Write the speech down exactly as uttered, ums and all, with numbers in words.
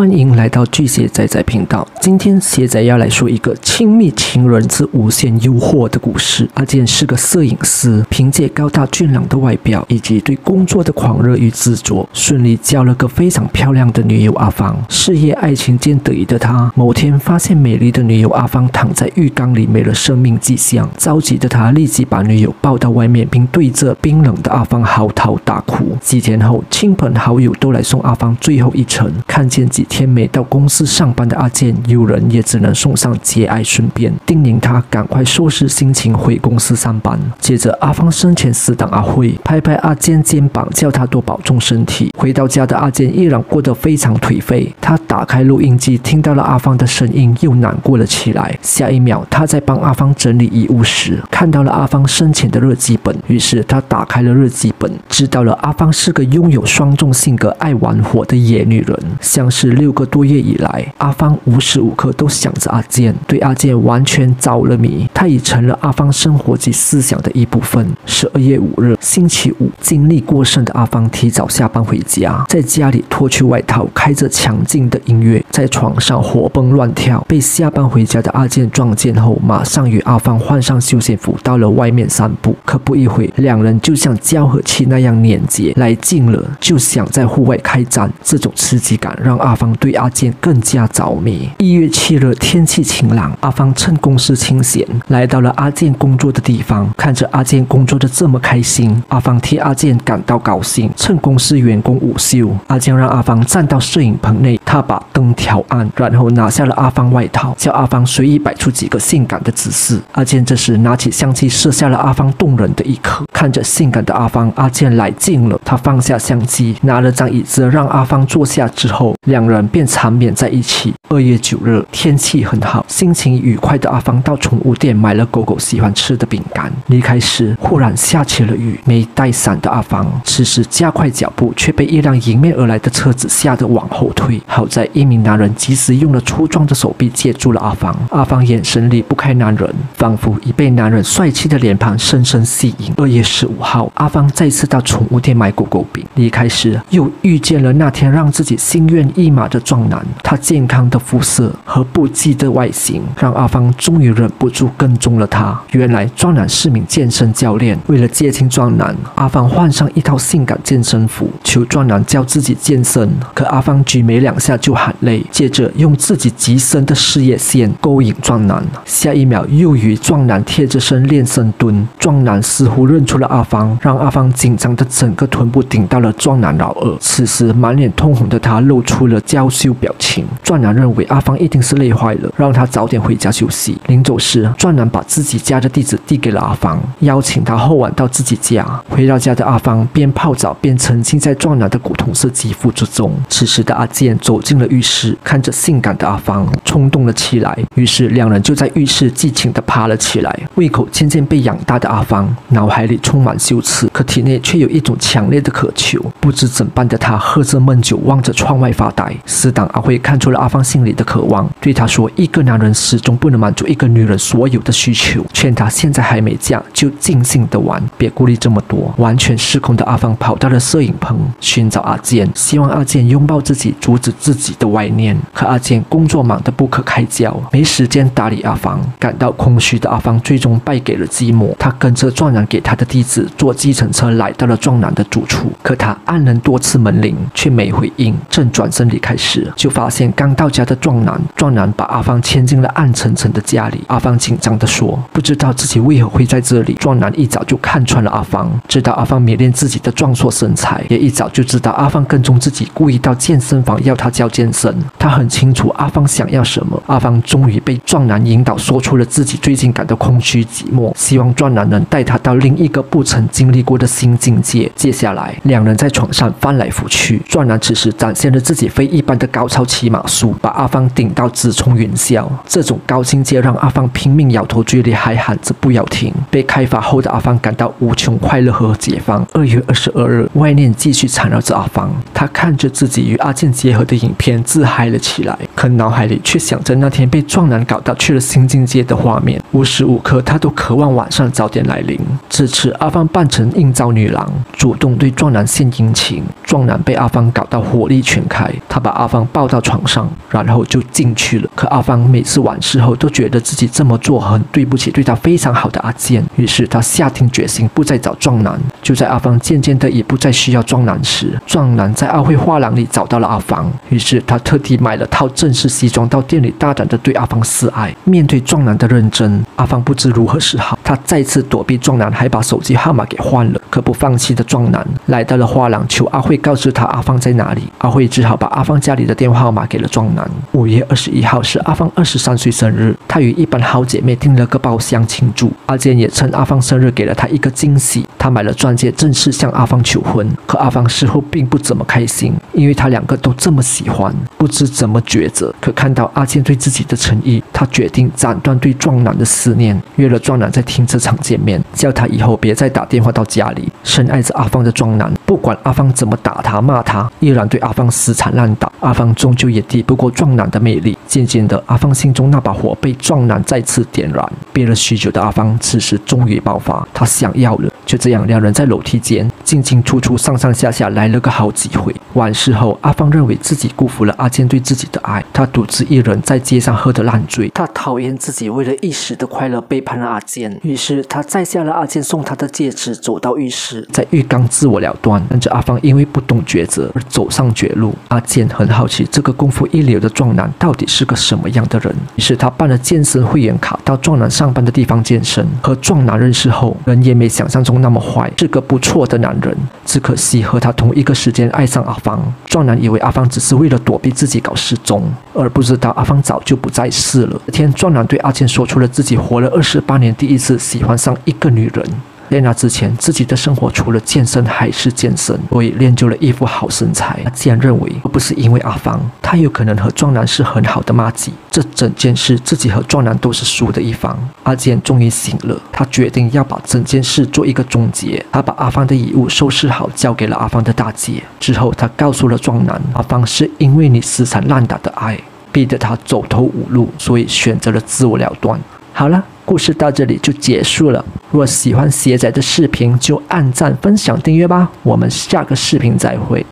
欢迎来到巨蟹仔仔频道。今天蟹仔要来说一个亲密情人之无限诱惑的故事。阿健是个摄影师，凭借高大俊朗的外表以及对工作的狂热与执着，顺利交了个非常漂亮的女友阿芳。事业爱情兼得意的他，某天发现美丽的女友阿芳躺在浴缸里没了生命迹象，着急的他立即把女友抱到外面，并对着冰冷的阿芳嚎啕大哭。几天后，亲朋好友都来送阿芳最后一程，看见几天没到公司上班的阿健，有人也只能送上节哀顺变，叮咛他赶快收拾心情回公司上班。接着阿芳生前死党阿慧拍拍阿健肩膀，叫他多保重身体。回到家的阿健依然过得非常颓废，他打开录音机，听到了阿芳的声音，又难过了起来。下一秒，他在帮阿芳整理遗物时，看到了阿芳生前的日记本，于是他打开了日记本，知道了阿芳是个拥有双重性格、爱玩火的野女人。像是六个多月以来，阿芳无时无刻都想着阿健，对阿健完全着了迷，他已成了阿芳生活及思想的一部分。十二月五日，星期五，精力过剩的阿芳提早下班回家，在家里脱去外套，开着强劲的音乐，在床上活蹦乱跳。被下班回家的阿健撞见后，马上与阿芳换上休闲服，到了外面散步。可不一会，两人就像交合期那样粘结，来劲了就想在户外开战。这种刺激感让阿芳对阿健更加着迷。一月七日，天气晴朗，阿芳趁公司清闲，来到了阿健工作的地方。看着阿健工作的这么开心，阿芳替阿健感到高兴。趁公司员工午休，阿健让阿芳站到摄影棚内，他把灯调暗，然后拿下了阿芳外套，叫阿芳随意摆出几个性感的姿势。阿健这时拿起相机，摄下了阿芳动人的一刻。看着性感的阿芳，阿健来劲了，他放下相机，拿了张椅子让阿芳坐下之后，两人便缠绵在一起。二月九日，天气很好，心情愉快的阿芳到宠物店买了狗狗喜欢吃的饼干。离开时，忽然下起了雨，没带伞的阿芳此时加快脚步，却被一辆迎面而来的车子吓得往后退。好在一名男人及时用了粗壮的手臂接住了阿芳。阿芳眼神离不开男人，仿佛已被男人帅气的脸庞深深吸引。二月十五号，阿芳再次到宠物店买狗狗饼，离开时又遇见了那天让自己心愿一马的壮男。他健康的肤色和不羁的外形让阿芳终于忍不住跟踪了他。原来壮男是名健身教练，为了接近壮男，阿芳换上一套性感健身服，求壮男教自己健身。可阿芳举没两下就喊累，接着用自己极深的事业线勾引壮男。下一秒又与壮男贴着身练深蹲，壮男似乎认出了阿芳，让阿芳紧张的整个臀部顶到了壮男老二。此时满脸通红的他露出了娇羞表情。壮男认为阿芳一定是累坏了，让他早点回家休息。临走时，壮男把自己家的地址递给了阿芳，邀请他后晚到自己家。回到家的阿芳边泡澡边沉浸在壮男的古铜色肌肤之中。此时的阿健走进了浴室，看着性感的阿芳冲动了起来，于是两人就在浴室激情地爬了起来。胃口渐渐被养大的阿芳脑海里充满羞耻，可体内却有一种强烈的渴求。不知怎办的他喝着闷酒，望着窗外发呆。死党阿慧看出了阿芳心里的渴望，对她说：“一个男人始终不能满足一个女人所有的需求，劝她现在还没嫁就尽兴的玩，别顾虑这么多。”完全失控的阿芳跑到了摄影棚，寻找阿健，希望阿健拥抱自己，阻止自己的歪念。可阿健工作忙得不可开交，没时间搭理阿芳。感到空虚的阿芳最终败给了寂寞。她跟着壮男给她的地址，坐计程车来到了壮男的住处。可她按了多次门铃，却没回应。正转身离开时，就发现刚到家的壮男壮男把阿芳牵进了暗沉沉的家里。阿芳紧张地说：“不知道自己为何会在这里。”壮男一早就看穿了阿芳，知道阿芳迷恋自己的壮硕身材，也一早就知道阿芳跟踪自己，故意到健身房要她教健身。他很清楚阿芳想要什么。阿芳终于被壮男引导，说出了自己最近感到空虚寂寞，希望壮男能带她到另一个不曾经历过的新境界。接下来两人在床上翻来覆去，壮男此时展现了自己非一般的高超骑马术，把阿芳顶到直冲云霄。这种高境界让阿芳拼命摇头距离，还喊着不要停。被开发后的阿芳感到无穷快乐和解放。二月二十二日，外念继续缠绕着阿芳，她看着自己与阿健结合的影片自嗨了起来，可脑海里却想着那天被壮男搞到去了新境界的画面。无时无刻她都渴望晚上早点来临。这次阿芳扮成应召女郎，主动对壮男献殷勤。壮男被阿芳搞到火力全开，他把把阿芳抱到床上，然后就进去了。可阿芳每次完事后都觉得自己这么做很对不起对她非常好的阿健，于是她下定决心不再找壮男。就在阿芳渐渐的也不再需要壮男时，壮男在奥会画廊里找到了阿芳，于是他特地买了套正式西装到店里，大胆的对阿芳示爱。面对壮男的认真，阿芳不知如何是好。他再次躲避壮男，还把手机号码给换了。可不放弃的壮男来到了画廊，求阿慧告知他阿芳在哪里。阿慧只好把阿芳家里的电话号码给了壮男。五月二十一号是阿芳二十三岁生日，她与一般好姐妹订了个包厢庆祝。阿健也趁阿芳生日给了她一个惊喜，他买了钻戒，正式向阿芳求婚。可阿芳事后并不怎么开心，因为他两个都这么喜欢，不知怎么抉择。可看到阿健对自己的诚意，他决定斩断对壮男的思念，约了壮男在停车场见面，叫他以后别再打电话到家里。深爱着阿芳的壮男，不管阿芳怎么打他骂他，依然对阿芳死缠烂打。阿芳终究也敌不过壮男的魅力，渐渐的，阿芳心中那把火被壮男再次点燃。憋了许久的阿芳此时终于爆发，她想要了。就这样，两人在楼梯间进进出出、上上下下来了个好几回。完事后，阿芳认为自己辜负了阿健对自己的爱，她独自一人在街上喝得烂醉。她讨厌自己为了一时的快乐背叛了阿健，于是她摘下了阿健送她的戒指，走到浴室，在浴缸自我了断。但这阿芳因为不懂抉择而走上绝路。阿健很好奇这个功夫一流的壮男到底是个什么样的人，于是他办了健身会员卡，到壮男上班的地方健身。和壮男认识后，人也没想象中那么坏，是个不错的男人。只可惜和他同一个时间爱上阿芳，壮男以为阿芳只是为了躲避自己搞失踪，而不知道阿芳早就不在世了。这天，壮男对阿健说出了自己活了二十八年第一次喜欢上一个女人。在那之前，自己的生活除了健身还是健身，所以练就了一副好身材。他竟然认为，而不是因为阿芳，他有可能和壮男是很好的麻吉。这整件事，自己和壮男都是输的一方。阿健终于醒了，他决定要把整件事做一个终结。他把阿芳的遗物收拾好，交给了阿芳的大姐。之后，他告诉了壮男，阿芳是因为你死缠烂打的爱，逼得他走投无路，所以选择了自我了断。好了，故事到这里就结束了。如果喜欢鞋仔的视频，就按赞、分享、订阅吧。我们下个视频再会。